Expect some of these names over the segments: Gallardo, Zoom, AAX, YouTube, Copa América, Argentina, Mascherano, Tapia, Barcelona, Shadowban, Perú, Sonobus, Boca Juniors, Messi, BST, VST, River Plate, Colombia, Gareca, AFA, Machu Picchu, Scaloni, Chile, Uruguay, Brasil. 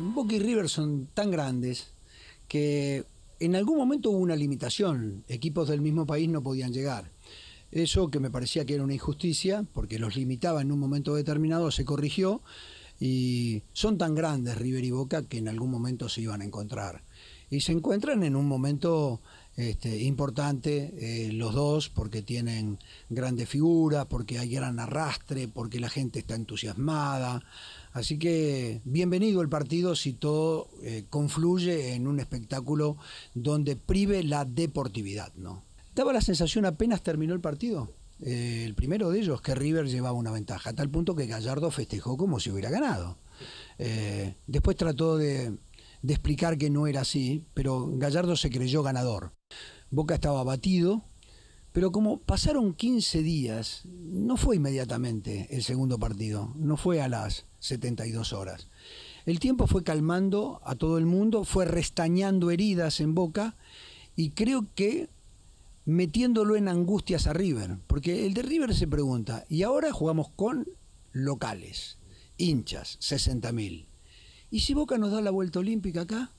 Boca y River son tan grandes que en algún momento hubo una limitación. Equipos del mismo país no podían llegar. Eso, que me parecía que era una injusticia, porque los limitaba en un momento determinado, se corrigió. Y son tan grandes River y Boca que en algún momento se iban a encontrar. Y se encuentran en un momento importante los dos, porque tienen grandes figuras, porque hay gran arrastre, porque la gente está entusiasmada. Así que bienvenido el partido si todo confluye en un espectáculo donde prive la deportividad, ¿no? Daba la sensación apenas terminó el partido, el primero de ellos, que River llevaba una ventaja, a tal punto que Gallardo festejó como si hubiera ganado. Después trató de explicar que no era así, pero Gallardo se creyó ganador. Boca estaba abatido, pero como pasaron 15 días, no fue inmediatamente el segundo partido, no fue a las 72 horas. El tiempo fue calmando a todo el mundo, fue restañando heridas en Boca, y creo que metiéndolo en angustias a River, porque el de River se pregunta, y ahora jugamos con locales, hinchas, 60.000. ¿Y si Boca nos da la vuelta olímpica acá?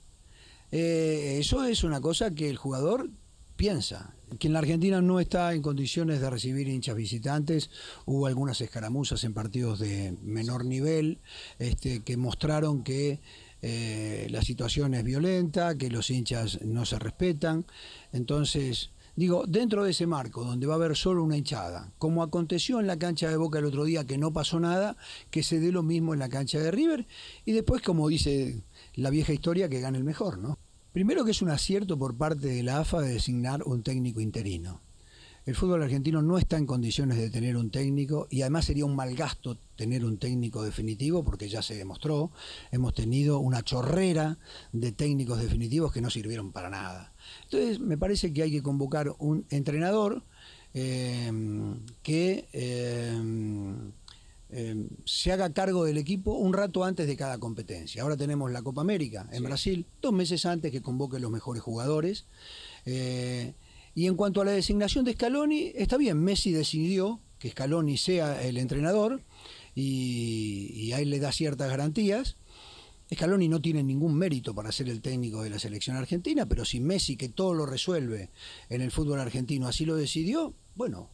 Eso es una cosa que el jugador piensa. Que en la Argentina no está en condiciones de recibir hinchas visitantes. Hubo algunas escaramuzas en partidos de menor nivel que mostraron que la situación es violenta, que los hinchas no se respetan. Entonces, digo, dentro de ese marco, donde va a haber solo una hinchada, como aconteció en la cancha de Boca el otro día, que no pasó nada, que se dé lo mismo en la cancha de River, y después, como dice la vieja historia, que gane el mejor, ¿no? Primero, que es un acierto por parte de la AFA de designar un técnico interino. El fútbol argentino no está en condiciones de tener un técnico, y además sería un mal gasto tener un técnico definitivo, porque ya se demostró, hemos tenido una chorrera de técnicos definitivos que no sirvieron para nada. Entonces me parece que hay que convocar un entrenador que se haga cargo del equipo un rato antes de cada competencia. Ahora tenemos la Copa América en Brasil, 2 meses antes, que convoque los mejores jugadores. Y en cuanto a la designación de Scaloni, está bien, Messi decidió que Scaloni sea el entrenador y a él le da ciertas garantías. Scaloni no tiene ningún mérito para ser el técnico de la selección argentina, pero si Messi, que todo lo resuelve en el fútbol argentino, así lo decidió, bueno,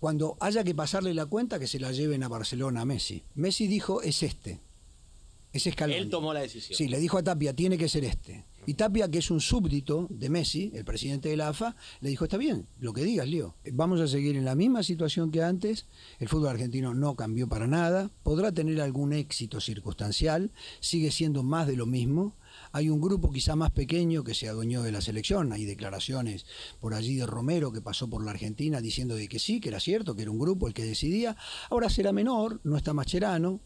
cuando haya que pasarle la cuenta, que se la lleven a Barcelona a Messi. Messi dijo, es este. Es Scaloni. Él tomó la decisión. Sí, le dijo a Tapia, tiene que ser este. Y Tapia, que es un súbdito de Messi, el presidente de la AFA, le dijo, está bien, lo que digas, Leo. Vamos a seguir en la misma situación que antes, el fútbol argentino no cambió para nada, podrá tener algún éxito circunstancial, sigue siendo más de lo mismo. Hay un grupo quizá más pequeño que se adueñó de la selección, hay declaraciones por allí de Romero, que pasó por la Argentina diciendo de que sí, que era cierto, que era un grupo el que decidía. Ahora será menor, no está Mascherano.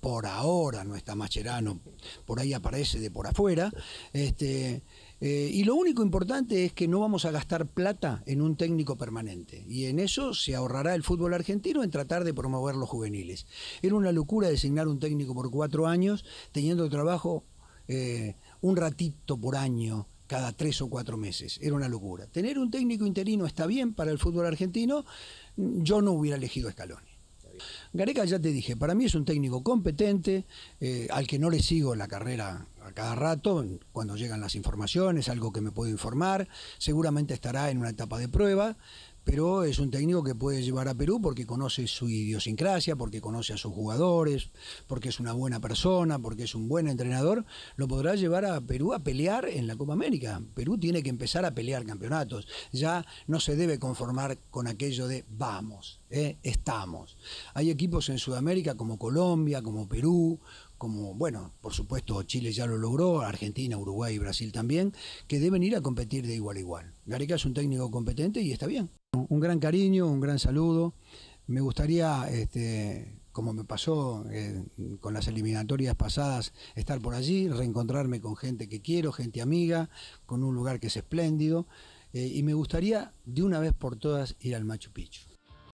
Por ahora no está Mascherano, por ahí aparece de por afuera. Y lo único importante es que no vamos a gastar plata en un técnico permanente. Y en eso se ahorrará el fútbol argentino en tratar de promover los juveniles. Era una locura designar un técnico por 4 años, teniendo trabajo un ratito por año, cada 3 o 4 meses. Era una locura. Tener un técnico interino está bien para el fútbol argentino. Yo no hubiera elegido a Scaloni. Gareca, ya te dije, para mí es un técnico competente, al que no le sigo la carrera a cada rato, cuando llegan las informaciones, algo que me puedo informar, seguramente estará en una etapa de prueba, pero es un técnico que puede llevar a Perú porque conoce su idiosincrasia, porque conoce a sus jugadores, porque es una buena persona, porque es un buen entrenador, lo podrá llevar a Perú a pelear en la Copa América. Perú tiene que empezar a pelear campeonatos, ya no se debe conformar con aquello de vamos, estamos. Hay equipos en Sudamérica como Colombia, como Perú, como, bueno, por supuesto Chile ya lo logró, Argentina, Uruguay y Brasil también, que deben ir a competir de igual a igual. Gareca es un técnico competente y está bien. Un gran cariño, un gran saludo. Me gustaría, como me pasó con las eliminatorias pasadas, estar por allí, reencontrarme con gente que quiero, gente amiga, con un lugar que es espléndido. Y me gustaría de una vez por todas ir al Machu Picchu.